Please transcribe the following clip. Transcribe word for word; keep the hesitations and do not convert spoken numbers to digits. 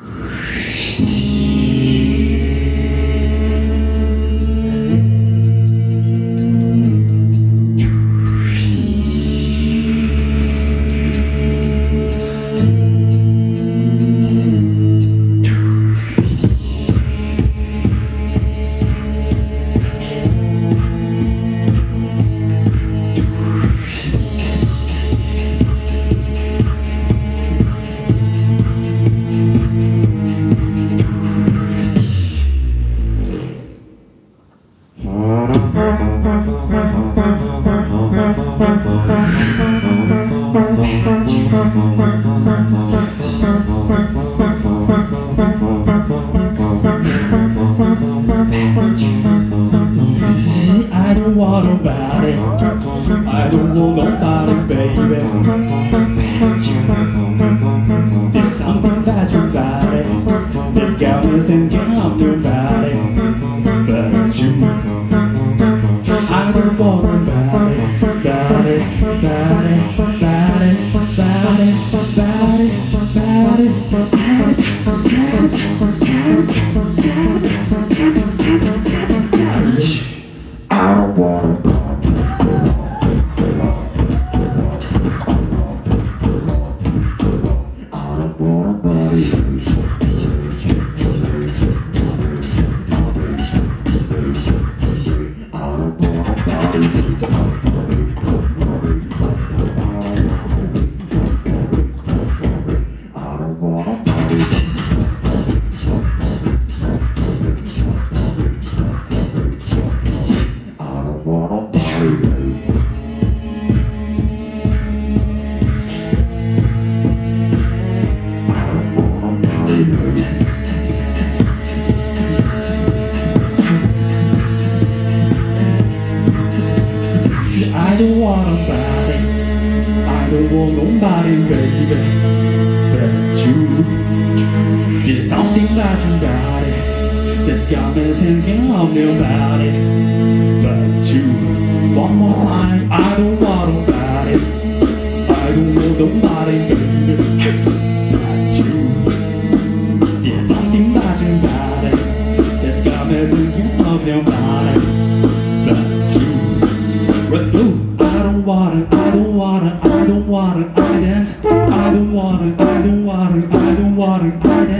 I don't want nobody, I don't want nobody, baby. There's something about your body, this girl isn't got your body, but you, I don't want nobody, body, body, body, body, body, body, body, I don't want to I don't want nobody, I don't want nobody, baby, but you. There's something about your body that's got me thinking of nobody but you. One more time, I don't want nobody, I don't want nobody, baby, but you. There's something about your body that's got me thinking of nobody but you. Let's go. I don't want it, I don't want it, I don't want it, I don't, I don't want it, I don't want it, I don't want it, I don't.